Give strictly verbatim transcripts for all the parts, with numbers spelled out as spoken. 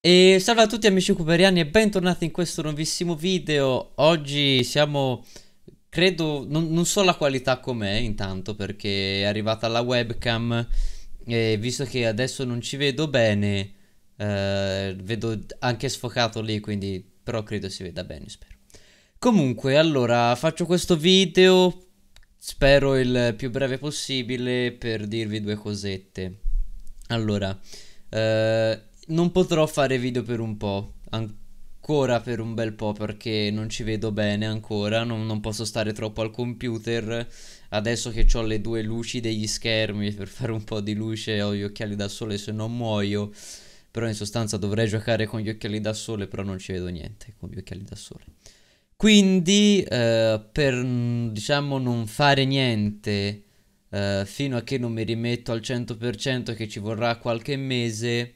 E salve a tutti amici cuberiani e bentornati in questo nuovissimo video. Oggi siamo, credo, non, non so la qualità com'è intanto perché è arrivata la webcam e visto che adesso non ci vedo bene, eh, vedo anche sfocato lì, quindi però credo si veda bene, spero. Comunque, allora, faccio questo video, spero il più breve possibile, per dirvi due cosette. Allora, eh, non potrò fare video per un po', ancora per un bel po', perché non ci vedo bene ancora, non, non posso stare troppo al computer. Adesso che ho le due luci degli schermi per fare un po' di luce, ho gli occhiali da sole se no muoio. Però in sostanza dovrei giocare con gli occhiali da sole, però non ci vedo niente con gli occhiali da sole. Quindi eh, per, diciamo, non fare niente eh, fino a che non mi rimetto al cento per cento, che ci vorrà qualche mese,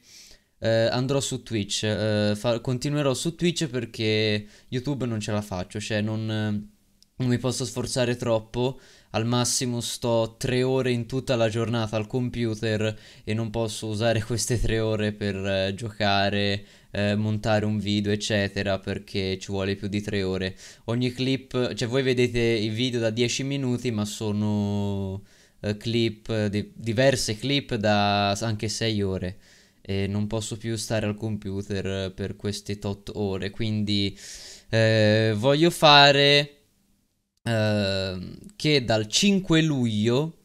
Uh, andrò su Twitch, uh, continuerò su Twitch perché YouTube non ce la faccio, cioè non, non mi posso sforzare troppo, al massimo sto tre ore in tutta la giornata al computer e non posso usare queste tre ore per uh, giocare, uh, montare un video eccetera, perché ci vuole più di tre ore. Ogni clip, cioè voi vedete i video da dieci minuti, ma sono uh, clip, di, diverse clip da anche sei ore. E non posso più stare al computer per queste tot ore, quindi eh, voglio fare eh, che dal cinque luglio,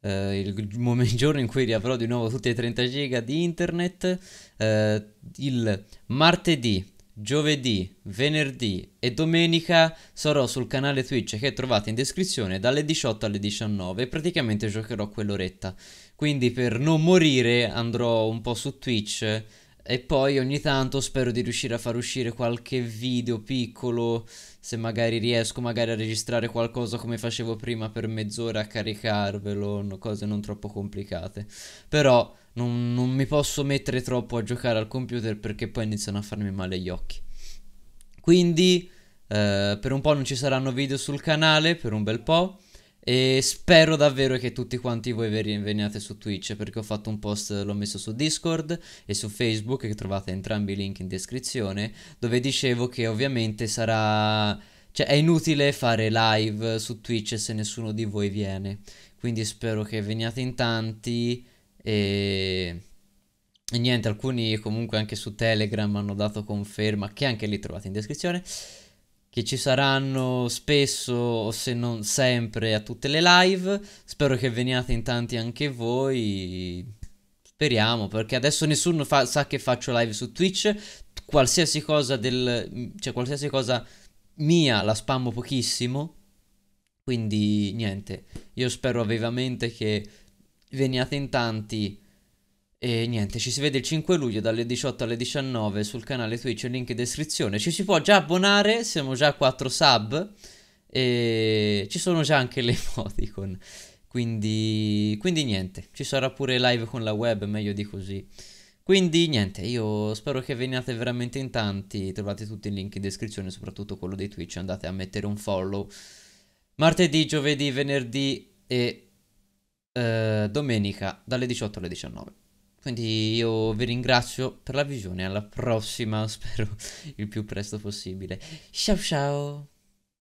eh, il momento, giorno in cui riavrò di nuovo tutti i trenta giga di internet, eh, il martedì, giovedì, venerdì e domenica sarò sul canale Twitch che trovate in descrizione dalle diciotto alle diciannove e praticamente giocherò quell'oretta. Quindi per non morire andrò un po' su Twitch e poi ogni tanto spero di riuscire a far uscire qualche video piccolo, se magari riesco magari a registrare qualcosa come facevo prima per mezz'ora a caricarvelo, cose non troppo complicate. Però non, non mi posso mettere troppo a giocare al computer perché poi iniziano a farmi male gli occhi. Quindi eh, per un po' non ci saranno video sul canale, per un bel po'. E spero davvero che tutti quanti voi veniate su Twitch, perché ho fatto un post, l'ho messo su Discord e su Facebook, che trovate entrambi i link in descrizione, dove dicevo che ovviamente sarà, cioè è inutile fare live su Twitch se nessuno di voi viene. Quindi spero che veniate in tanti e... e niente, alcuni comunque anche su Telegram hanno dato conferma, che anche lì trovate in descrizione, che ci saranno spesso o se non sempre a tutte le live. Spero che veniate in tanti anche voi, speriamo, perché adesso nessuno fa, sa che faccio live su Twitch. Qualsiasi cosa del, cioè qualsiasi cosa mia la spammo pochissimo, quindi niente, io spero vivamente che veniate in tanti. E niente, ci si vede il cinque luglio dalle diciotto alle diciannove sul canale Twitch, link in descrizione. Ci si può già abbonare, siamo già a quattro sub e ci sono già anche le emoticon, quindi, quindi niente, ci sarà pure live con la web, meglio di così. Quindi niente, io spero che veniate veramente in tanti, trovate tutti i link in descrizione, soprattutto quello di Twitch, andate a mettere un follow. Martedì, giovedì, venerdì e eh, domenica dalle diciotto alle diciannove. Quindi io vi ringrazio per la visione, alla prossima, spero il più presto possibile. Ciao ciao!